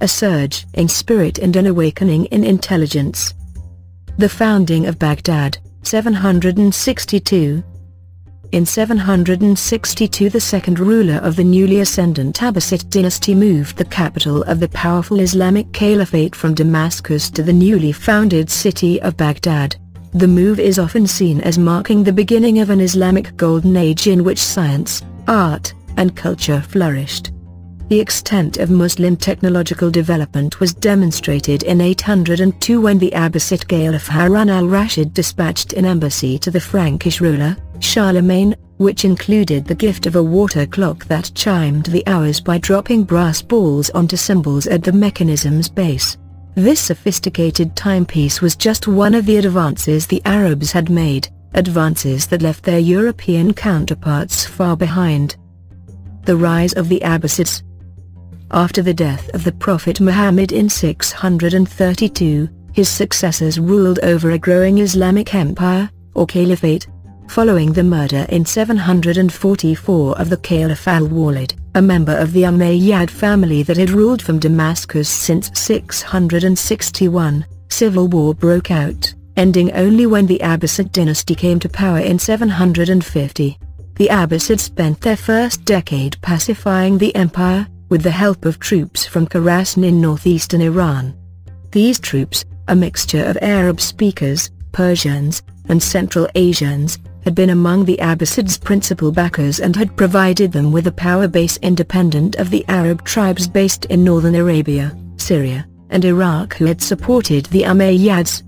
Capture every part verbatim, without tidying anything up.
a surge in spirit and an awakening in intelligence. The founding of Baghdad, seven hundred sixty-two. In seven hundred sixty-two, the second ruler of the newly ascendant Abbasid dynasty moved the capital of the powerful Islamic Caliphate from Damascus to the newly founded city of Baghdad. The move is often seen as marking the beginning of an Islamic golden age in which science, art, and culture flourished. The extent of Muslim technological development was demonstrated in eight hundred two when the Abbasid Caliph Harun al-Rashid dispatched an embassy to the Frankish ruler, Charlemagne, which included the gift of a water clock that chimed the hours by dropping brass balls onto cymbals at the mechanism's base. This sophisticated timepiece was just one of the advances the Arabs had made, advances that left their European counterparts far behind. The rise of the Abbasids. After the death of the Prophet Muhammad in six hundred thirty-two, his successors ruled over a growing Islamic empire, or caliphate. Following the murder in seven hundred forty-four of the Caliph al-Walid, a member of the Umayyad family that had ruled from Damascus since six hundred sixty-one, civil war broke out, ending only when the Abbasid dynasty came to power in seven hundred fifty. The Abbasids spent their first decade pacifying the empire, with the help of troops from Khorasan in northeastern Iran. These troops, a mixture of Arab speakers, Persians, and Central Asians, had been among the Abbasids' principal backers and had provided them with a power base independent of the Arab tribes based in northern Arabia, Syria, and Iraq who had supported the Umayyads.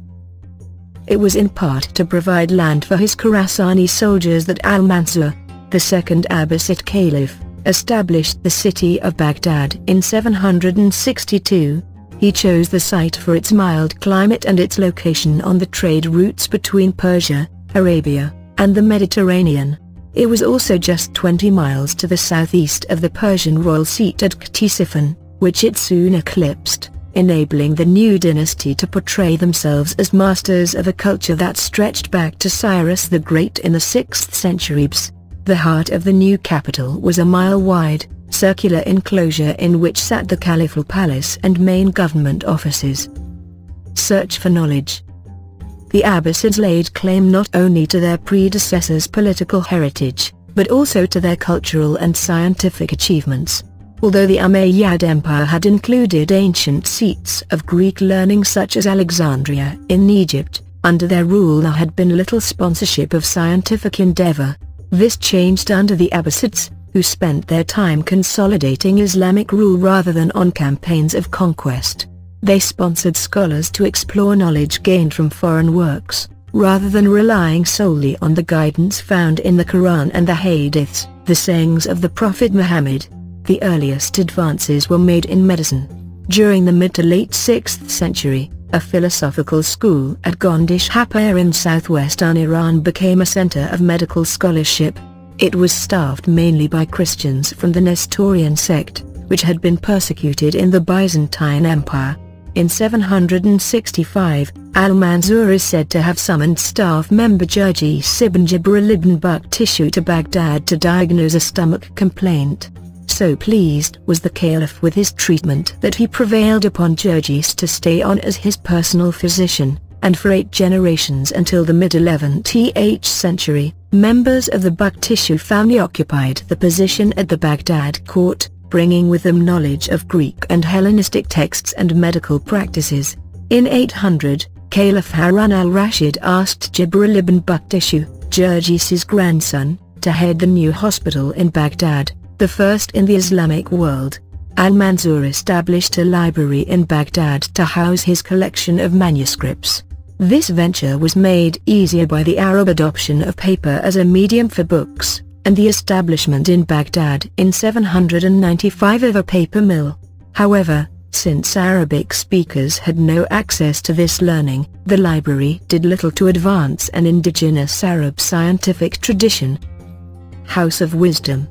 It was in part to provide land for his Khorasani soldiers that al-Mansur, the second Abbasid caliph, established the city of Baghdad in seven hundred sixty-two. He chose the site for its mild climate and its location on the trade routes between Persia, Arabia, and the Mediterranean. It was also just twenty miles to the southeast of the Persian royal seat at Ctesiphon, which it soon eclipsed, enabling the new dynasty to portray themselves as masters of a culture that stretched back to Cyrus the Great in the sixth century B C. The heart of the new capital was a mile wide, circular enclosure in which sat the Caliphal Palace and main government offices. Search for knowledge. The Abbasids laid claim not only to their predecessors' political heritage, but also to their cultural and scientific achievements. Although the Umayyad Empire had included ancient seats of Greek learning such as Alexandria in Egypt, under their rule there had been little sponsorship of scientific endeavor. This changed under the Abbasids, who spent their time consolidating Islamic rule rather than on campaigns of conquest. They sponsored scholars to explore knowledge gained from foreign works, rather than relying solely on the guidance found in the Quran and the Hadiths, the sayings of the Prophet Muhammad. The earliest advances were made in medicine. During the mid to late sixth century, a philosophical school at Gondishapur in southwestern Iran became a center of medical scholarship. It was staffed mainly by Christians from the Nestorian sect, which had been persecuted in the Byzantine Empire. In seven hundred sixty-five, al-Mansur is said to have summoned staff member Jerji Sibinjibril ibn Bakhtishu to Baghdad to diagnose a stomach complaint. So pleased was the caliph with his treatment that he prevailed upon Jerjis to stay on as his personal physician, and for eight generations until the mid eleventh century, members of the Bukhtishu family occupied the position at the Baghdad court, bringing with them knowledge of Greek and Hellenistic texts and medical practices. In eight hundred, Caliph Harun al-Rashid asked Jibril ibn Bakhtishu, Jerjis's grandson, to head the new hospital in Baghdad, the first in the Islamic world. Al-Mansur established a library in Baghdad to house his collection of manuscripts. This venture was made easier by the Arab adoption of paper as a medium for books, and the establishment in Baghdad in seven hundred ninety-five of a paper mill. However, since Arabic speakers had no access to this learning, the library did little to advance an indigenous Arab scientific tradition. House of Wisdom.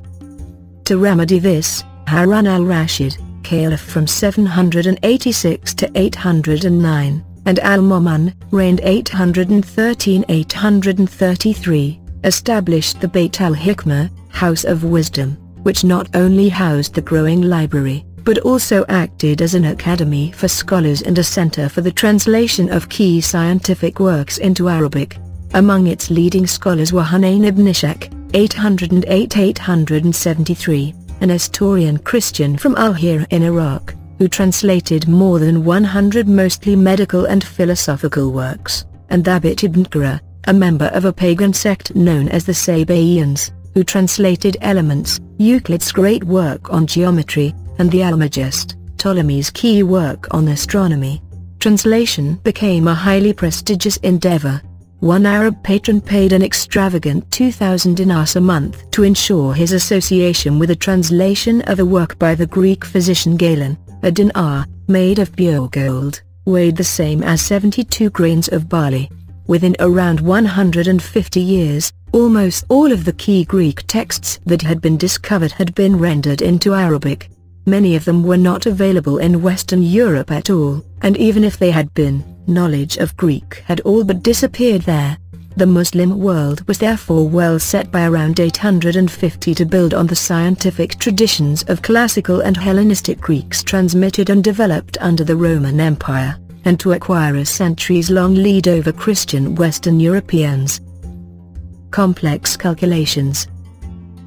To remedy this, Harun al-Rashid, caliph from seven hundred eighty-six to eight hundred nine, and al-Mu'min, reigned eight hundred thirteen to eight hundred thirty-three, established the Bayt al-Hikmah, House of Wisdom, which not only housed the growing library, but also acted as an academy for scholars and a center for the translation of key scientific works into Arabic. Among its leading scholars were Hunayn ibn Ishaq, eight hundred eight to eight hundred seventy-three, a Nestorian Christian from Al-Hira in Iraq, who translated more than one hundred mostly medical and philosophical works, and Thabit ibn Qurra, a member of a pagan sect known as the Sabaeans, who translated Elements, Euclid's great work on geometry, and the Almagest, Ptolemy's key work on astronomy. Translation became a highly prestigious endeavor. One Arab patron paid an extravagant two thousand dinars a month to ensure his association with a translation of a work by the Greek physician Galen. A dinar, made of pure gold, weighed the same as seventy-two grains of barley. Within around one hundred fifty years, almost all of the key Greek texts that had been discovered had been rendered into Arabic. Many of them were not available in Western Europe at all, and even if they had been, knowledge of Greek had all but disappeared there. The Muslim world was therefore well set by around eight hundred fifty to build on the scientific traditions of classical and Hellenistic Greeks transmitted and developed under the Roman Empire, and to acquire a centuries-long lead over Christian Western Europeans. Complex calculations.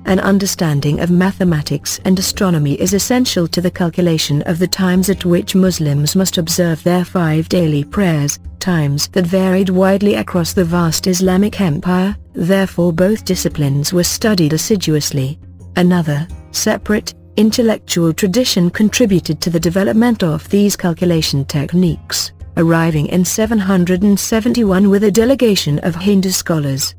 An understanding of mathematics and astronomy is essential to the calculation of the times at which Muslims must observe their five daily prayers, times that varied widely across the vast Islamic Empire, therefore both disciplines were studied assiduously. Another, separate, intellectual tradition contributed to the development of these calculation techniques, arriving in seven hundred seventy-one with a delegation of Hindu scholars.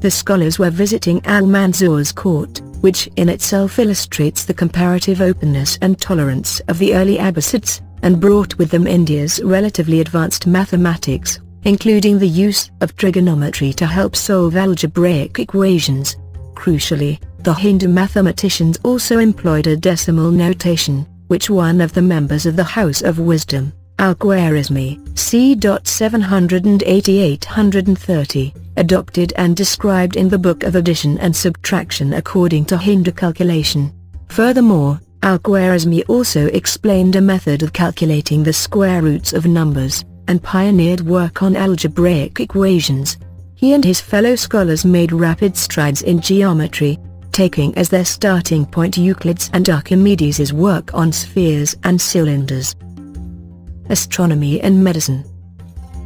The scholars were visiting Al-Mansur's court, which in itself illustrates the comparative openness and tolerance of the early Abbasids, and brought with them India's relatively advanced mathematics, including the use of trigonometry to help solve algebraic equations. Crucially, the Hindu mathematicians also employed a decimal notation, which one of the members of the House of Wisdom, Al-Khwarizmi, c seven eighty to eight thirty, adopted and described in the Book of Addition and Subtraction according to Hindu calculation. Furthermore, Al-Khwarizmi also explained a method of calculating the square roots of numbers, and pioneered work on algebraic equations. He and his fellow scholars made rapid strides in geometry, taking as their starting point Euclid's and Archimedes' work on spheres and cylinders. Astronomy and medicine.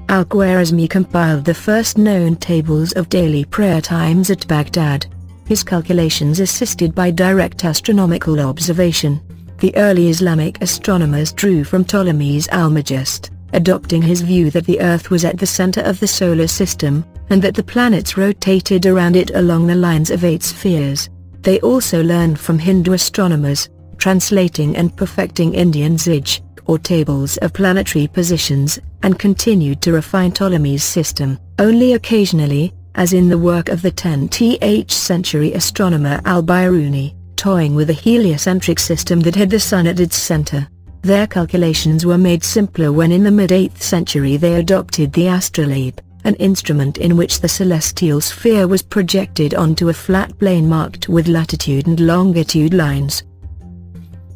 Al-Khwarizmi compiled the first known tables of daily prayer times at Baghdad. His calculations assisted by direct astronomical observation. The early Islamic astronomers drew from Ptolemy's Almagest, adopting his view that the Earth was at the center of the solar system, and that the planets rotated around it along the lines of eight spheres. They also learned from Hindu astronomers, translating and perfecting Indian Zij, or tables of planetary positions, and continued to refine Ptolemy's system, only occasionally, as in the work of the tenth century astronomer Al-Biruni, toying with a heliocentric system that had the sun at its center. Their calculations were made simpler when in the mid-eighth century they adopted the astrolabe, an instrument in which the celestial sphere was projected onto a flat plane marked with latitude and longitude lines.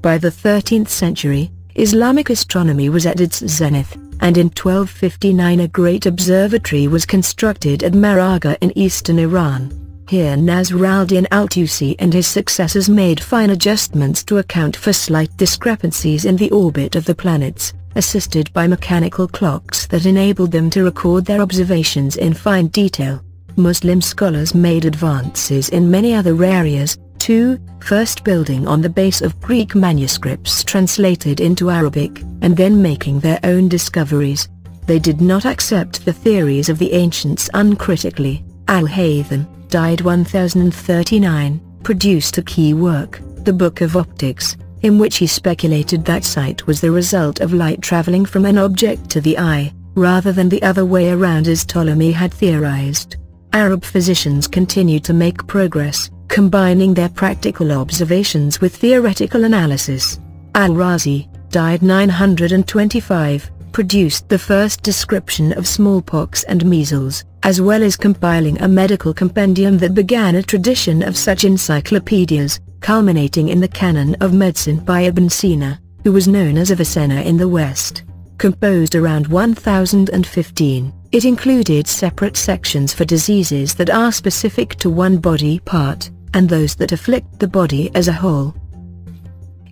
By the thirteenth century, Islamic astronomy was at its zenith, and in twelve fifty-nine a great observatory was constructed at Maragha in eastern Iran. Here Nasir al-Din al-Tusi and his successors made fine adjustments to account for slight discrepancies in the orbit of the planets, assisted by mechanical clocks that enabled them to record their observations in fine detail. Muslim scholars made advances in many other areas, two, first building on the base of Greek manuscripts translated into Arabic, and then making their own discoveries. They did not accept the theories of the ancients uncritically. Al-Haytham, died one thousand thirty-nine, produced a key work, the Book of Optics, in which he speculated that sight was the result of light traveling from an object to the eye, rather than the other way around as Ptolemy had theorized. Arab physicians continued to make progress, combining their practical observations with theoretical analysis. Al-Razi, died nine hundred twenty-five, produced the first description of smallpox and measles, as well as compiling a medical compendium that began a tradition of such encyclopedias, culminating in the Canon of Medicine by Ibn Sina. who was known as Avicenna in the West. Composed around one thousand fifteen, it included separate sections for diseases that are specific to one body part, and those that afflict the body as a whole.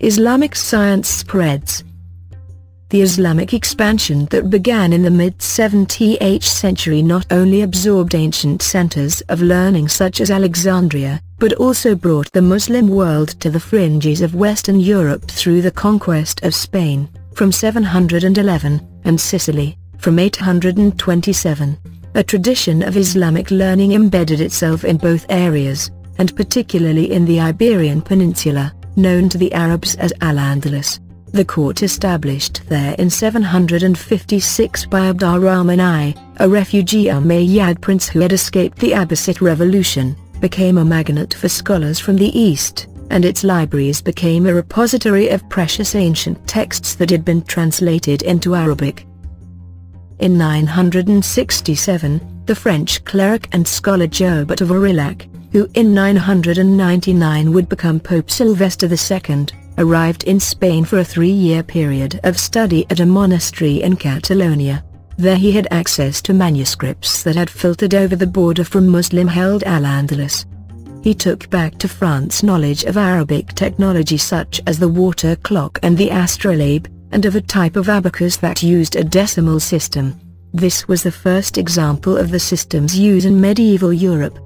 Islamic science spreads. The Islamic expansion that began in the mid seventeenth century not only absorbed ancient centers of learning such as Alexandria, but also brought the Muslim world to the fringes of Western Europe through the conquest of Spain, from seven hundred eleven, and Sicily, from eight hundred twenty-seven. A tradition of Islamic learning embedded itself in both areas, and particularly in the Iberian Peninsula, known to the Arabs as Al-Andalus. The court established there in seven hundred fifty-six by Abd al-Rahman I, a refugee Umayyad prince who had escaped the Abbasid revolution, became a magnet for scholars from the East, and its libraries became a repository of precious ancient texts that had been translated into Arabic. In nine hundred sixty-seven, the French cleric and scholar Gerbert of Aurillac, who in nine hundred ninety-nine would become Pope Sylvester the Second, arrived in Spain for a three-year period of study at a monastery in Catalonia. There he had access to manuscripts that had filtered over the border from Muslim-held Al-Andalus. He took back to France knowledge of Arabic technology such as the water clock and the astrolabe, and of a type of abacus that used a decimal system. This was the first example of the system's use in medieval Europe.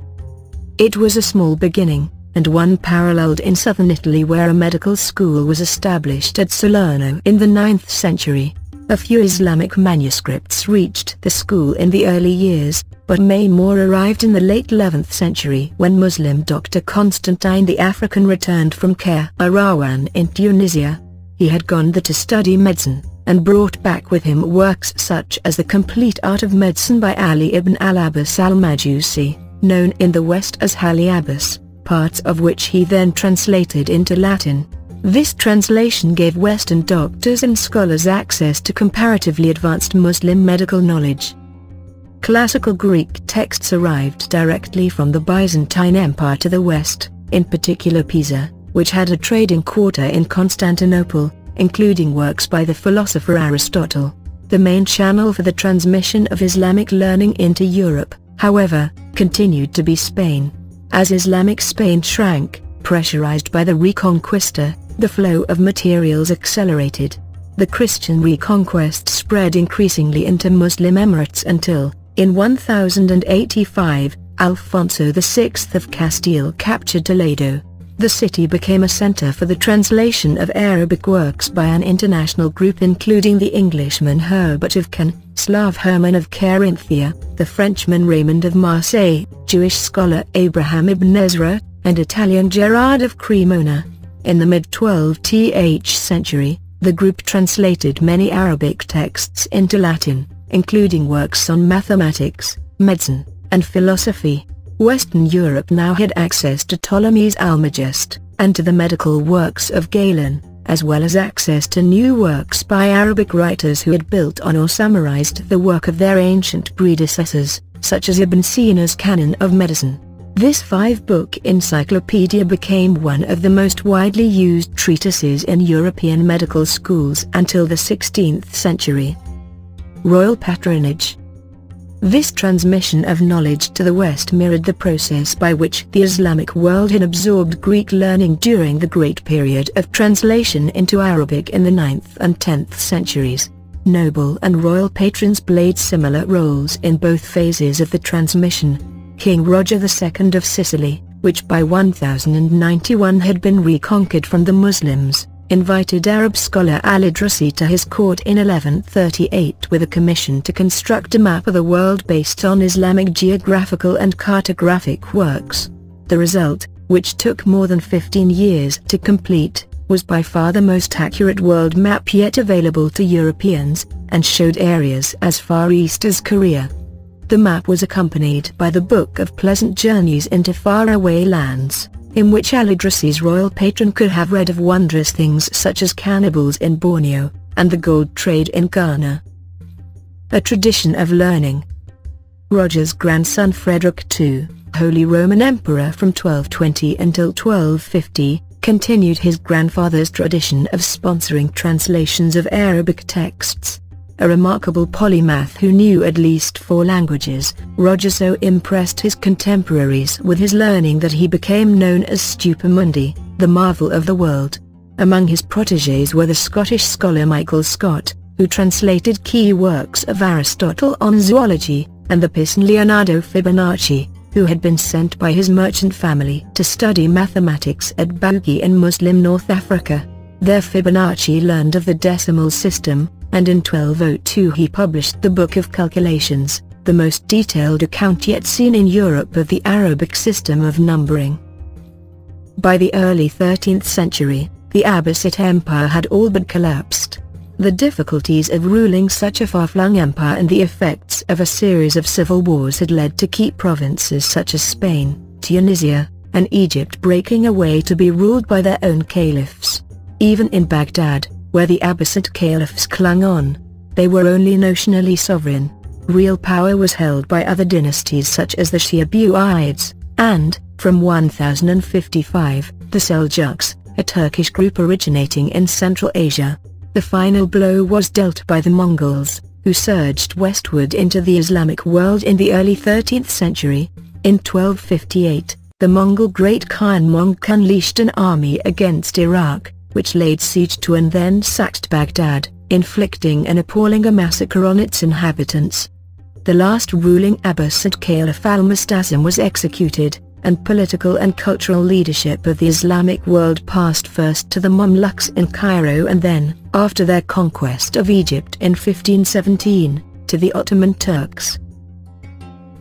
It was a small beginning, and one paralleled in southern Italy where a medical school was established at Salerno in the ninth century. A few Islamic manuscripts reached the school in the early years, but many more arrived in the late eleventh century when Muslim doctor Constantine the African returned from Kairawan in Tunisia. He had gone there to study medicine, and brought back with him works such as The Complete Art of Medicine by Ali ibn al-Abbas al-Majusi, known in the West as Haliabbas, parts of which he then translated into Latin. This translation gave Western doctors and scholars access to comparatively advanced Muslim medical knowledge. Classical Greek texts arrived directly from the Byzantine Empire to the West, in particular Pisa, which had a trading quarter in Constantinople, including works by the philosopher Aristotle. The main channel for the transmission of Islamic learning into Europe, however, continued to be Spain. As Islamic Spain shrank, pressurized by the Reconquista, the flow of materials accelerated. The Christian Reconquest spread increasingly into Muslim emirates until, in one thousand eighty-five, Alfonso the Sixth of Castile captured Toledo. The city became a center for the translation of Arabic works by an international group including the Englishman Herbert of Caen, Slav Herman of Carinthia, the Frenchman Raymond of Marseille, Jewish scholar Abraham ibn Ezra, and Italian Gerard of Cremona. In the mid twelfth century, the group translated many Arabic texts into Latin, including works on mathematics, medicine, and philosophy. Western Europe now had access to Ptolemy's Almagest, and to the medical works of Galen, as well as access to new works by Arabic writers who had built on or summarized the work of their ancient predecessors, such as Ibn Sina's Canon of Medicine. This five-book encyclopedia became one of the most widely used treatises in European medical schools until the sixteenth century. Royal patronage. This transmission of knowledge to the West mirrored the process by which the Islamic world had absorbed Greek learning during the great period of translation into Arabic in the ninth and tenth centuries. Noble and royal patrons played similar roles in both phases of the transmission. King Roger the Second of Sicily, which by one thousand ninety-one had been reconquered from the Muslims, invited Arab scholar Al-Razi to his court in eleven thirty-eight with a commission to construct a map of the world based on Islamic geographical and cartographic works. The result, which took more than fifteen years to complete, was by far the most accurate world map yet available to Europeans, and showed areas as far east as Korea. The map was accompanied by the Book of Pleasant Journeys into Faraway Lands, in which Al-Razi's royal patron could have read of wondrous things such as cannibals in Borneo, and the gold trade in Ghana. A tradition of learning. Roger's grandson Frederick the Second, Holy Roman Emperor from twelve twenty until twelve fifty, continued his grandfather's tradition of sponsoring translations of Arabic texts. A remarkable polymath who knew at least four languages, Roger so impressed his contemporaries with his learning that he became known as Stupamundi, the marvel of the world. Among his protégés were the Scottish scholar Michael Scott, who translated key works of Aristotle on zoology, and the Pisan Leonardo Fibonacci, who had been sent by his merchant family to study mathematics at Baugi in Muslim North Africa. There Fibonacci learned of the decimal system, and in twelve oh two he published the Book of Calculations, the most detailed account yet seen in Europe of the Arabic system of numbering. By the early thirteenth century, the Abbasid Empire had all but collapsed. The difficulties of ruling such a far-flung empire and the effects of a series of civil wars had led to key provinces such as Spain, Tunisia, and Egypt breaking away to be ruled by their own caliphs. Even in Baghdad, where the Abbasid caliphs clung on, they were only notionally sovereign. Real power was held by other dynasties such as the Shi'a and, from one thousand fifty-five, the Seljuks, a Turkish group originating in Central Asia. The final blow was dealt by the Mongols, who surged westward into the Islamic world in the early thirteenth century. In twelve fifty-eight, the Mongol Great Khan Mongke unleashed an army against Iraq, which laid siege to and then sacked Baghdad, inflicting an appalling massacre on its inhabitants. The last ruling Abbasid Caliph Al-Musta'sim was executed, and political and cultural leadership of the Islamic world passed first to the Mamluks in Cairo and then, after their conquest of Egypt in fifteen seventeen, to the Ottoman Turks.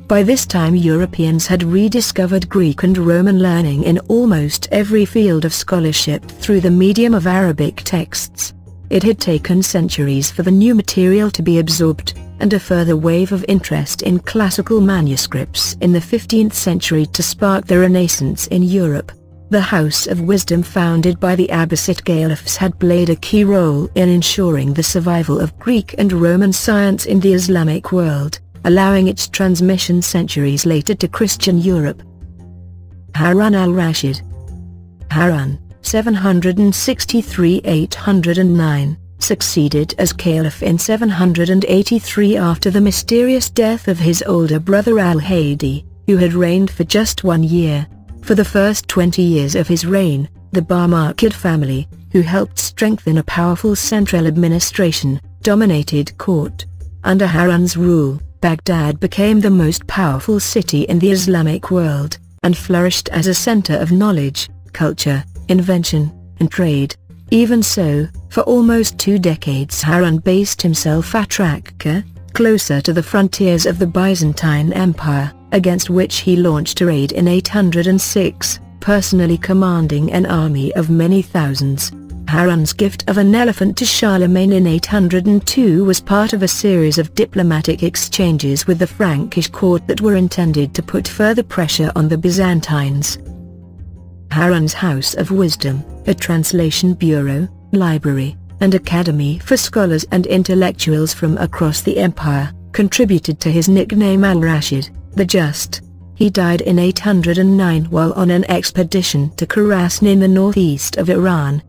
By this time Europeans had rediscovered Greek and Roman learning in almost every field of scholarship through the medium of Arabic texts. It had taken centuries for the new material to be absorbed, and a further wave of interest in classical manuscripts in the fifteenth century to spark the Renaissance in Europe. The House of Wisdom founded by the Abbasid Caliphs had played a key role in ensuring the survival of Greek and Roman science in the Islamic world, allowing its transmission centuries later to Christian Europe. Harun al-Rashid. Harun, seven sixty-three to eight oh nine, succeeded as caliph in seven hundred eighty-three after the mysterious death of his older brother Al-Hadi, who had reigned for just one year. For the first twenty years of his reign, the Barmakid family, who helped strengthen a powerful central administration, dominated court. Under Harun's rule, Baghdad became the most powerful city in the Islamic world, and flourished as a center of knowledge, culture, invention, and trade. Even so, for almost two decades Harun based himself at Raqqa, closer to the frontiers of the Byzantine Empire, against which he launched a raid in eight hundred six, personally commanding an army of many thousands. Harun's gift of an elephant to Charlemagne in eight hundred two was part of a series of diplomatic exchanges with the Frankish court that were intended to put further pressure on the Byzantines. Harun's House of Wisdom, a translation bureau, library, and academy for scholars and intellectuals from across the empire, contributed to his nickname Al-Rashid, the Just. He died in eight hundred nine while on an expedition to Khorasan in the northeast of Iran,